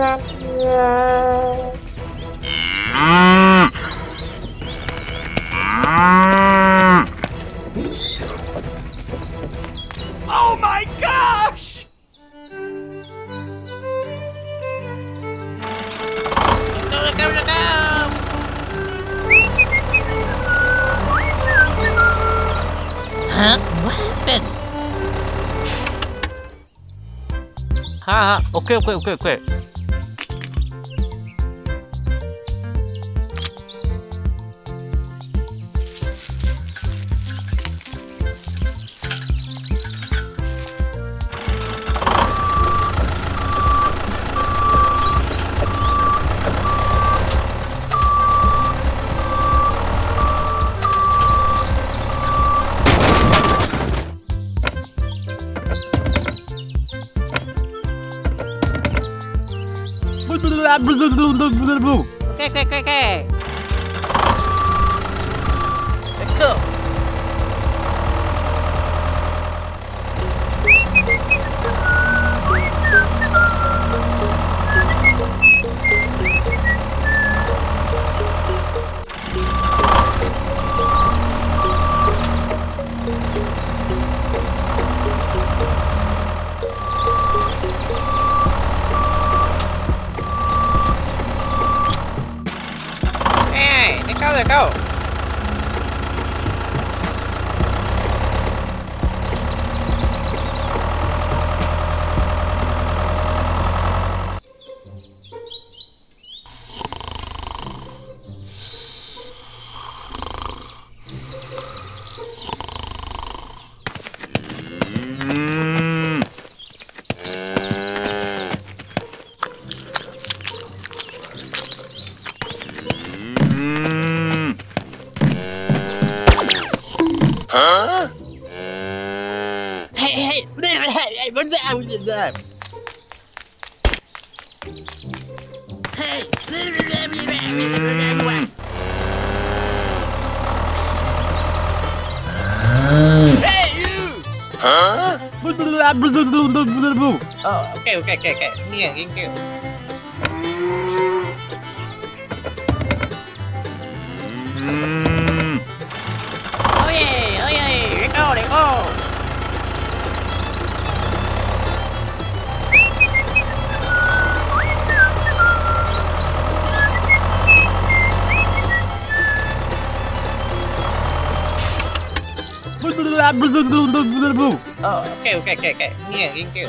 Oh my gosh! Huh? What happened? Ha! Okay. Okay. Let's go. Go. Okay. Yeah, thank you. Oh yeah, let go. Oh, okay. Yeah, thank you. Thank you.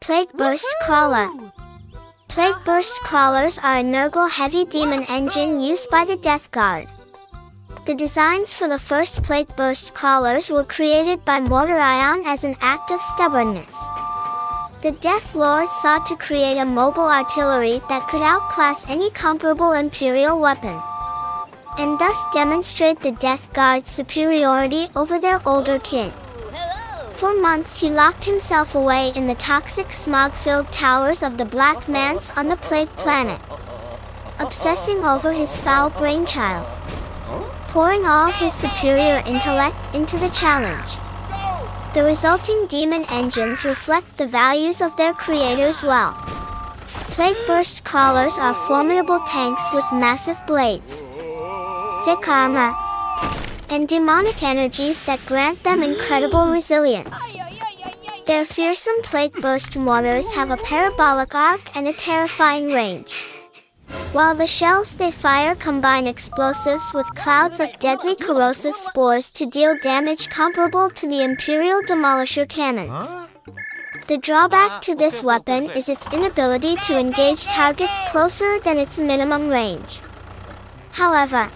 Plagueburst Crawler. Plagueburst Crawlers are a Nurgle heavy demon engine used by the Death Guard. The designs for the first Plagueburst Crawlers were created by Mortarion as an act of stubbornness. The Death Lord sought to create a mobile artillery that could outclass any comparable Imperial weapon, and thus demonstrate the Death Guard's superiority over their older kin. For months he locked himself away in the toxic smog-filled towers of the Black Manse on the Plague Planet, obsessing over his foul brainchild, pouring all his superior intellect into the challenge. The resulting demon engines reflect the values of their creators well. Plagueburst Crawlers are formidable tanks with massive blades, thick armor, and demonic energies that grant them incredible resilience. Their fearsome Plagueburst mortars have a parabolic arc and a terrifying range. While the shells they fire combine explosives with clouds of deadly corrosive spores to deal damage comparable to the Imperial Demolisher cannons. The drawback to this weapon is its inability to engage targets closer than its minimum range. However,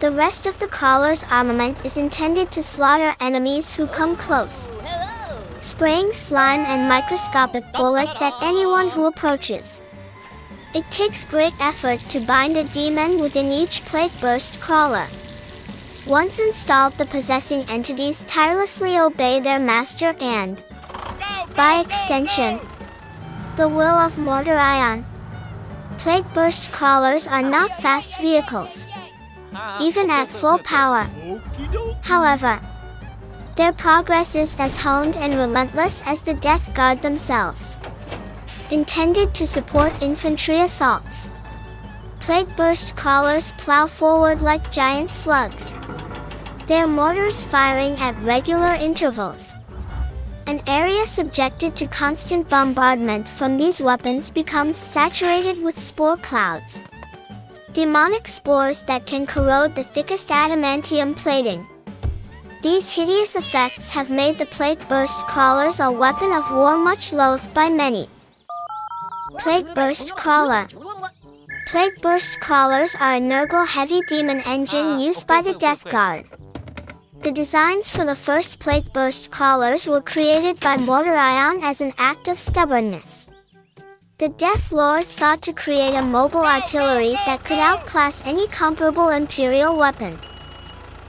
the rest of the crawler's armament is intended to slaughter enemies who come close, spraying slime and microscopic bullets at anyone who approaches. It takes great effort to bind a demon within each Plagueburst Crawler. Once installed, the possessing entities tirelessly obey their master and, by extension, the will of Mortarion. Plagueburst Crawlers are not fast vehicles, even at full power. However, their progress is as honed and relentless as the Death Guard themselves. Intended to support infantry assaults, Plagueburst Crawlers plow forward like giant slugs, their mortars firing at regular intervals. An area subjected to constant bombardment from these weapons becomes saturated with spore clouds. Demonic spores that can corrode the thickest adamantium plating. These hideous effects have made the Plagueburst Crawlers a weapon of war much loathed by many. Plagueburst Crawler. Plagueburst Crawlers are a Nurgle heavy demon engine used by the Death Guard. The designs for the first Plagueburst Crawlers were created by Mortarion as an act of stubbornness. The Death Lord sought to create a mobile artillery that could outclass any comparable Imperial weapon,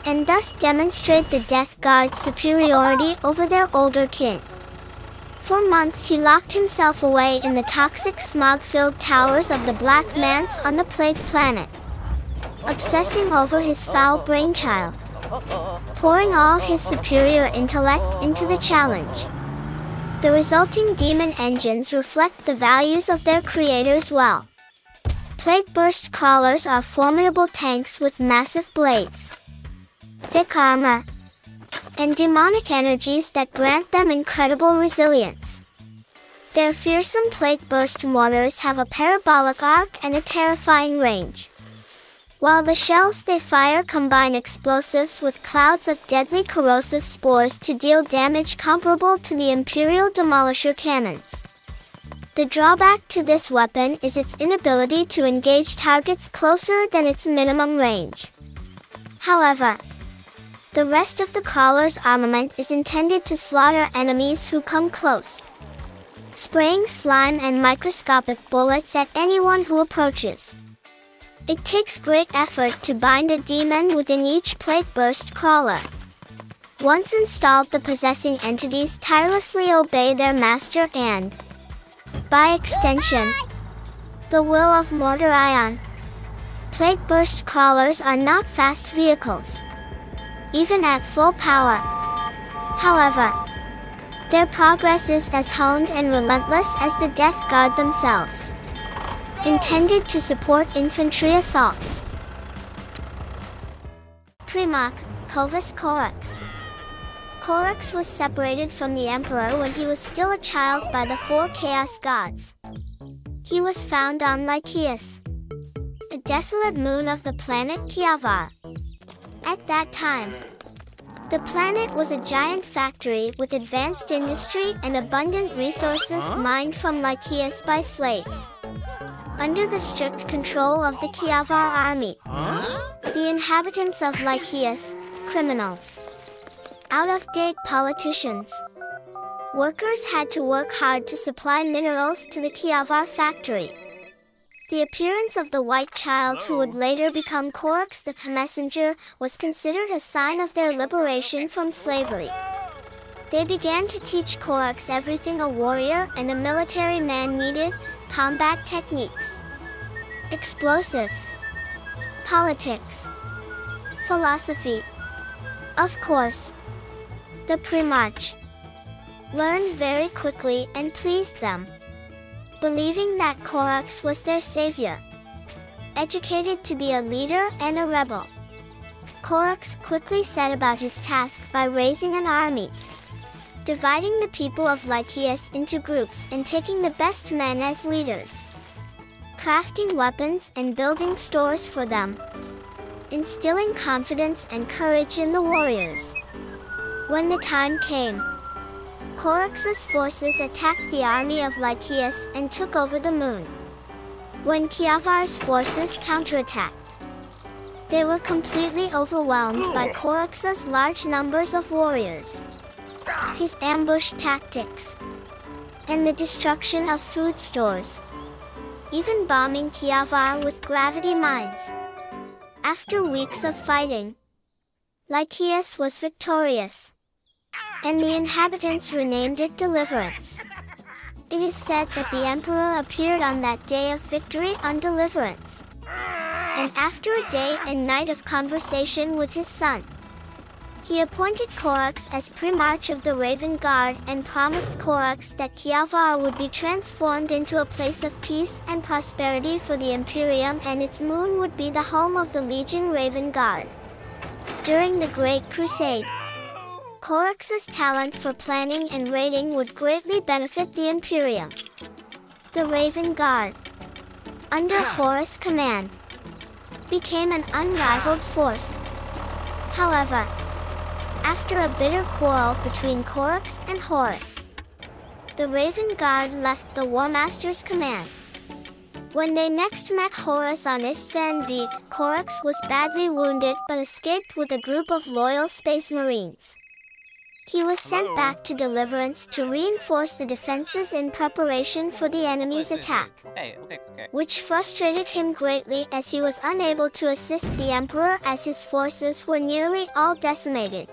and thus demonstrate the Death Guard's superiority over their older kin. For months he locked himself away in the toxic smog-filled towers of the Black Manse on the Plague Planet, obsessing over his foul brainchild, pouring all his superior intellect into the challenge. The resulting demon engines reflect the values of their creators well. Plagueburst Crawlers are formidable tanks with massive blades, thick armor, and demonic energies that grant them incredible resilience. Their fearsome Plagueburst mortars have a parabolic arc and a terrifying range, while the shells they fire combine explosives with clouds of deadly corrosive spores to deal damage comparable to the Imperial Demolisher cannons. The drawback to this weapon is its inability to engage targets closer than its minimum range. However, the rest of the crawler's armament is intended to slaughter enemies who come close, spraying slime and microscopic bullets at anyone who approaches. It takes great effort to bind a demon within each Plagueburst Crawler. Once installed, the possessing entities tirelessly obey their master and, by extension, the will of Mortarion. Plagueburst Crawlers are not fast vehicles, even at full power. However, their progress is as honed and relentless as the Death Guard themselves. Intended to support infantry assaults. Primarch, Corvus Corax. Corax was separated from the Emperor when he was still a child by the four Chaos Gods. He was found on Lycaeus, a desolate moon of the planet Kiavar. At that time, the planet was a giant factory with advanced industry and abundant resources mined from Lycaeus by slaves, under the strict control of the Kiavar army. The inhabitants of Lycaeus, criminals, out-of-date politicians, workers had to work hard to supply minerals to the Kiavar factory. The appearance of the white child who would later become Corax the Messenger was considered a sign of their liberation from slavery. They began to teach Corax everything a warrior and a military man needed: combat techniques, explosives, politics, philosophy. Of course, the Primarch learned very quickly and pleased them, believing that Corax was their savior, educated to be a leader and a rebel. Corax quickly set about his task by raising an army, dividing the people of Lycaeus into groups and taking the best men as leaders, crafting weapons and building stores for them, instilling confidence and courage in the warriors. When the time came, Corax's forces attacked the army of Lycaeus and took over the moon. When Kiavar's forces counterattacked, they were completely overwhelmed by Corax's large numbers of warriors, his ambush tactics, and the destruction of food stores, even bombing Kiavar with gravity mines. After weeks of fighting, Lycaeus was victorious, and the inhabitants renamed it Deliverance. It is said that the emperor appeared on that day of victory on Deliverance, and after a day and night of conversation with his son, he appointed Corax as Primarch of the Raven Guard and promised Corax that Kiavar would be transformed into a place of peace and prosperity for the Imperium, and its moon would be the home of the Legion Raven Guard. During the Great Crusade, Corax's talent for planning and raiding would greatly benefit the Imperium. The Raven Guard, under Horus' command, became an unrivaled force. However, after a bitter quarrel between Corax and Horus, the Raven Guard left the Warmaster's command. When they next met Horus on Isstvan V, Corax was badly wounded but escaped with a group of loyal Space Marines. He was sent back to Deliverance to reinforce the defenses in preparation for the enemy's attack, which frustrated him greatly as he was unable to assist the Emperor as his forces were nearly all decimated.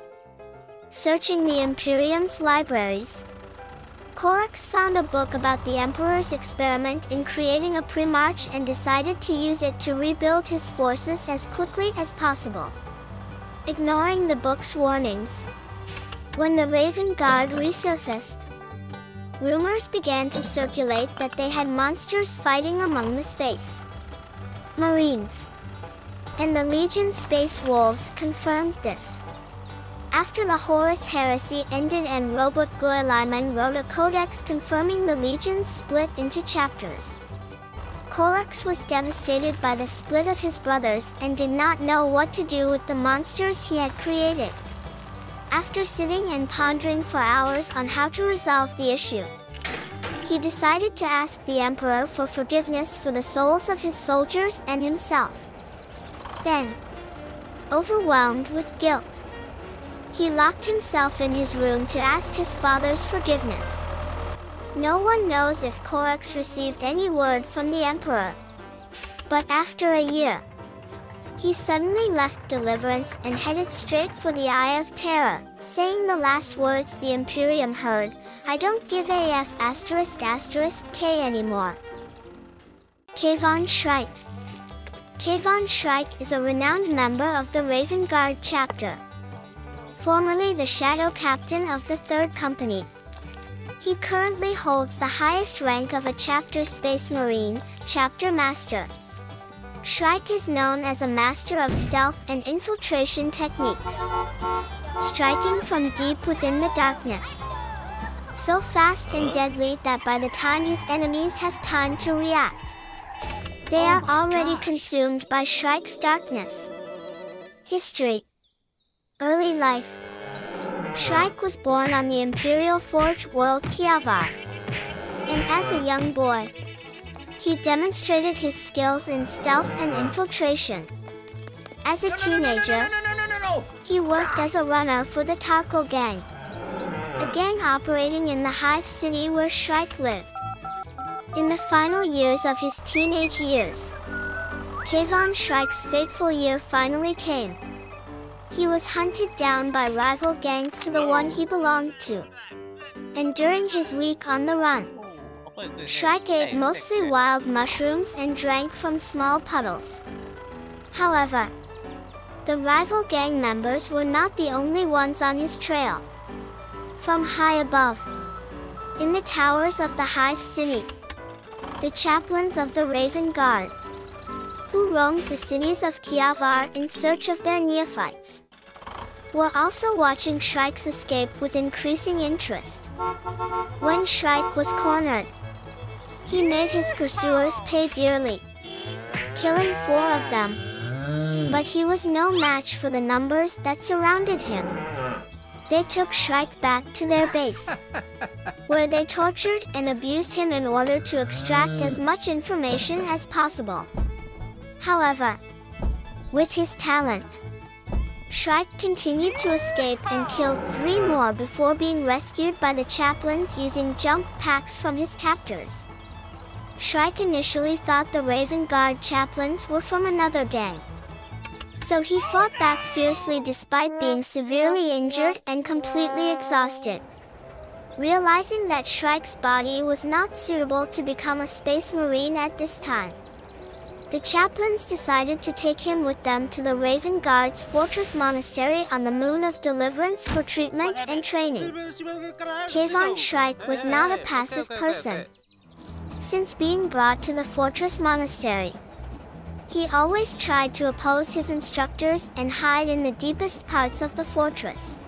Searching the Imperium's libraries, Corax found a book about the Emperor's experiment in creating a Primarch and decided to use it to rebuild his forces as quickly as possible. Ignoring the book's warnings, when the Raven Guard resurfaced, rumors began to circulate that they had monsters fighting among the Space Marines, and the Legion Space Wolves confirmed this. After the Horus heresy ended and Roboute Guilliman wrote a codex confirming the Legion's split into chapters, Corax was devastated by the split of his brothers and did not know what to do with the monsters he had created. After sitting and pondering for hours on how to resolve the issue, he decided to ask the Emperor for forgiveness for the souls of his soldiers and himself. Then, overwhelmed with guilt, he locked himself in his room to ask his father's forgiveness. No one knows if Corax received any word from the Emperor, but after a year, he suddenly left Deliverance and headed straight for the Eye of Terror, saying the last words the Imperium heard: "I don't give a F ***K anymore." Kayvaan Shrike. Kayvaan Shrike is a renowned member of the Raven Guard chapter, formerly the Shadow Captain of the 3rd Company. He currently holds the highest rank of a Chapter Space Marine, Chapter Master. Shrike is known as a master of stealth and infiltration techniques, striking from deep within the darkness, so fast and deadly that by the time his enemies have time to react, they are already consumed by Shrike's darkness. History. Early life. Shrike was born on the Imperial Forge world Kiavar, and as a young boy, he demonstrated his skills in stealth and infiltration. As a teenager, he worked as a runner for the Tarko gang, a gang operating in the Hive City where Shrike lived. In the final years of his teenage years, Kayvaan Shrike's fateful year finally came. He was hunted down by rival gangs to the one he belonged to, and during his week on the run, Shrike ate mostly wild mushrooms and drank from small puddles. However, the rival gang members were not the only ones on his trail. From high above, in the towers of the Hive City, the chaplains of the Raven Guard, who roamed the cities of Kiavar in search of their neophytes, were also watching Shrike's escape with increasing interest. When Shrike was cornered, he made his pursuers pay dearly, killing 4 of them. But he was no match for the numbers that surrounded him. they took Shrike back to their base, where they tortured and abused him in order to extract as much information as possible. However, with his talent, Shrike continued to escape and killed 3 more before being rescued by the chaplains using jump packs from his captors. Shrike initially thought the Raven Guard chaplains were from another gang, so he fought back fiercely despite being severely injured and completely exhausted. Realizing that Shrike's body was not suitable to become a space marine at this time, the chaplains decided to take him with them to the Raven Guard's fortress monastery on the moon of Deliverance for treatment and training. Kayvaan Shrike was not a passive person. Since being brought to the fortress monastery, he always tried to oppose his instructors and hide in the deepest parts of the fortress.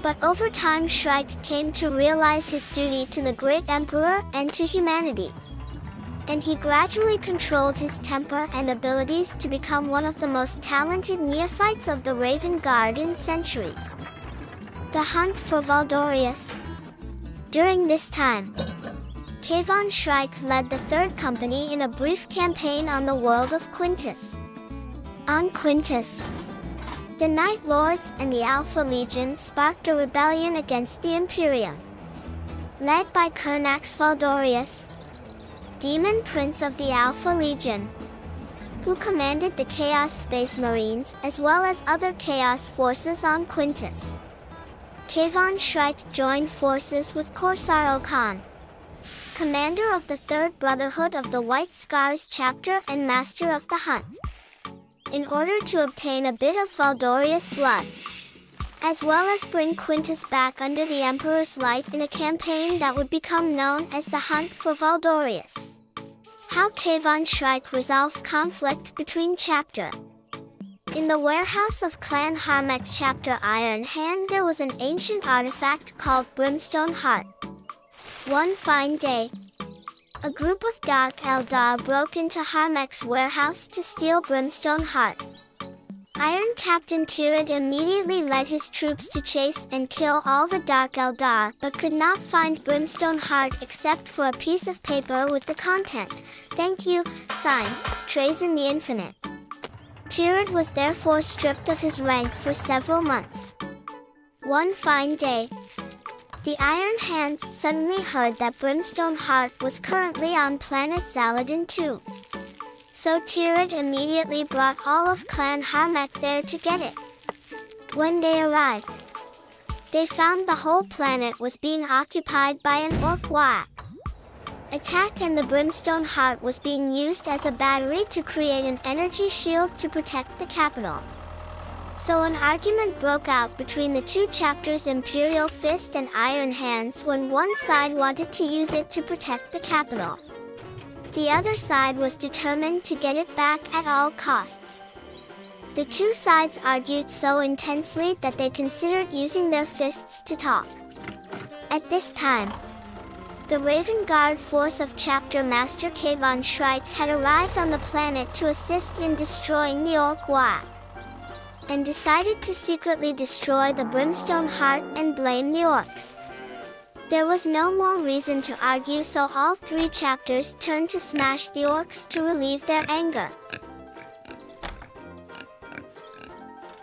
But over time Shrike came to realize his duty to the great emperor and to humanity, and he gradually controlled his temper and abilities to become one of the most talented neophytes of the Raven Guard in centuries. The hunt for Voldorius. During this time, Kayvaan Shrike led the 3rd Company in a brief campaign on the world of Quintus. On Quintus, the Night Lords and the Alpha Legion sparked a rebellion against the Imperium. Led by Kernax Voldorius, Demon Prince of the Alpha Legion, who commanded the Chaos Space Marines as well as other Chaos forces on Quintus, Kayvaan Shrike joined forces with Corsaro Khan, commander of the 3rd Brotherhood of the White Scars chapter and master of the hunt, in order to obtain a bit of Voldorius blood, as well as bring Quintus back under the Emperor's light in a campaign that would become known as the Hunt for Voldorius. How Kayvaan Shrike resolves conflict between chapter. In the warehouse of Clan Harmak chapter Iron Hand there was an ancient artifact called Brimstone Heart. One fine day, a group of Dark Eldar broke into Harmak's warehouse to steal Brimstone Heart. Iron Captain Tirid immediately led his troops to chase and kill all the Dark Eldar, but could not find Brimstone Heart except for a piece of paper with the content, "Thank you, signed, Trazen the Infinite." Tirid was therefore stripped of his rank for several months. One fine day, the Iron Hands suddenly heard that Brimstone Heart was currently on planet Zaladin 2. So Tirid immediately brought all of Clan Harmak there to get it. When they arrived, they found the whole planet was being occupied by an orc Waak attack and the Brimstone Heart was being used as a battery to create an energy shield to protect the capital. So an argument broke out between the 2 chapters Imperial Fist and Iron Hands when one side wanted to use it to protect the capital. The other side was determined to get it back at all costs. The 2 sides argued so intensely that they considered using their fists to talk. At this time, the Raven Guard force of Chapter Master Kayvaan Shrike had arrived on the planet to assist in destroying the Orc Waak, and decided to secretly destroy the Brimstone Heart and blame the orcs. There was no more reason to argue, so all 3 chapters turned to smash the orcs to relieve their anger.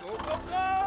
Go, go, go!